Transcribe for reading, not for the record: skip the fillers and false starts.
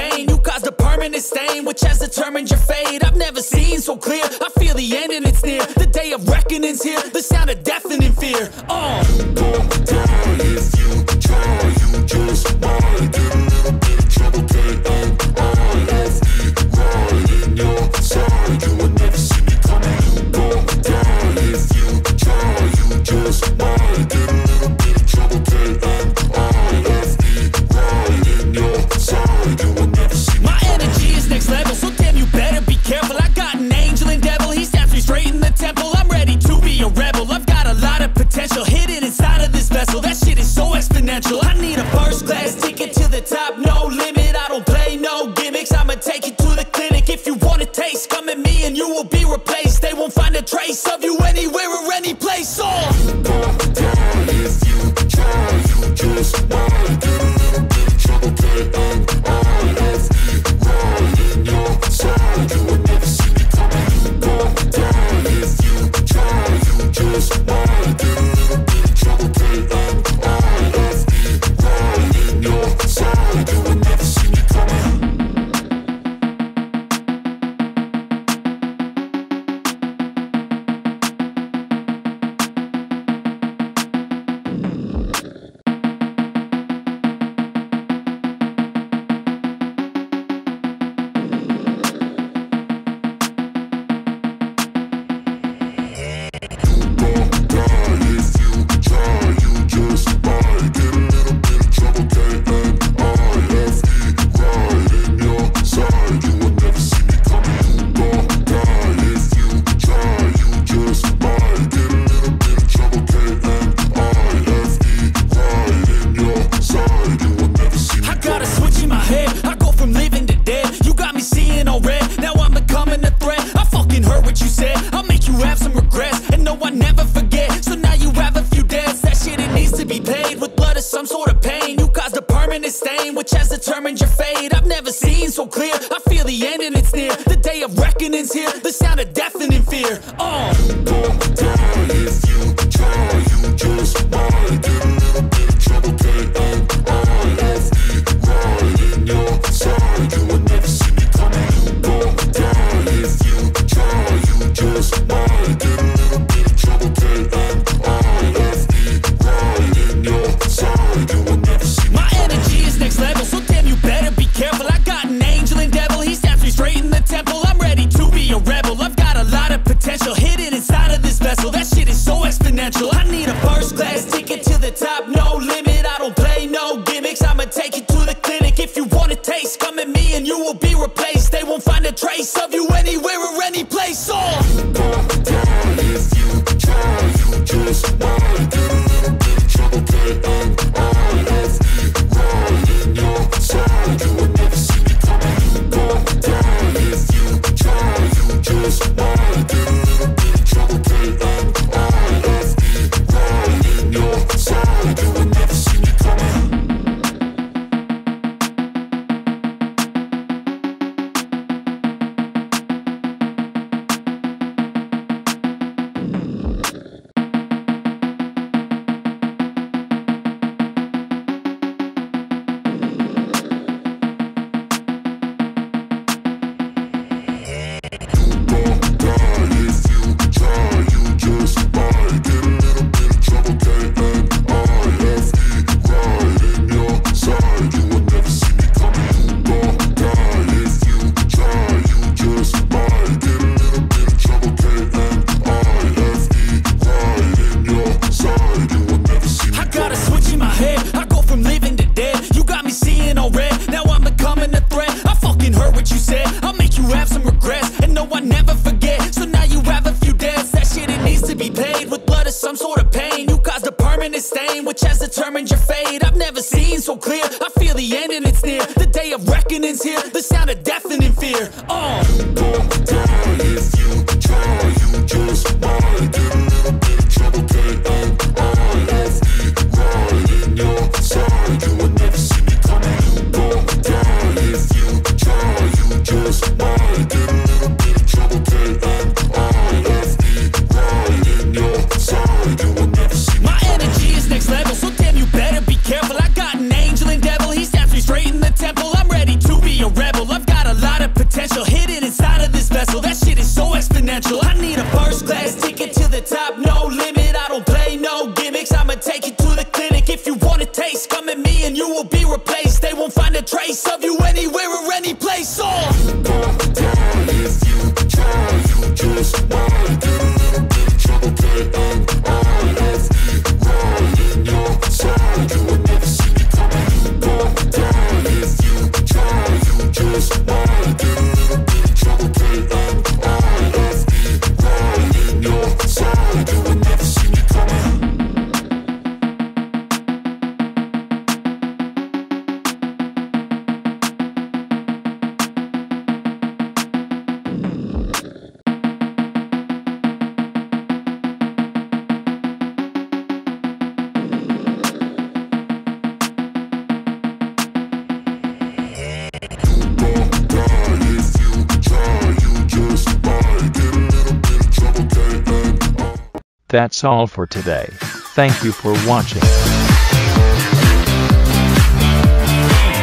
pain. You caused a permanent stain, which has determined your fate. I've never seen so clear. I feel the end and it's near. The day of reckoning's here. The sound of deafening fear. You don't die if you try. You just might get a little bit of trouble. K-O-I-F-E, right in your side. You would never see me coming. You don't die if you try. You just might get a little bit of trouble. K-O-I-F-E, right in your side. You would never see me coming. My energy is next level, so damn you better be careful. I got an angel and devil, he steps me straight in the temple. I'm ready to be a rebel. I've got a lot of potential hidden inside of this vessel. That shit is so exponential. I need a first class ticket to the top, no limit. I don't play no gimmicks, I'ma take you to the clinic. If you want a taste, come at me and you will be replaced. They won't find a trace of you anywhere or any place. You don't die if you try. You just might get a little bit of trouble. K-O-I-F-E, right in your side. You would never see me coming. You don't die if you try. You just might get a little bit of trouble. K-O-I-F-E, right in your side. You would never see me coming. any place on. You gon' die if you try. You just wanna get a little bit of trouble. K-N-I-F-E, right in your side. You would never see me coming. You gon' die if you try. You just wanna get a little bit of trouble. K-N-I-F-E, right in your side. You would never see me coming. That's all for today. Thank you for watching.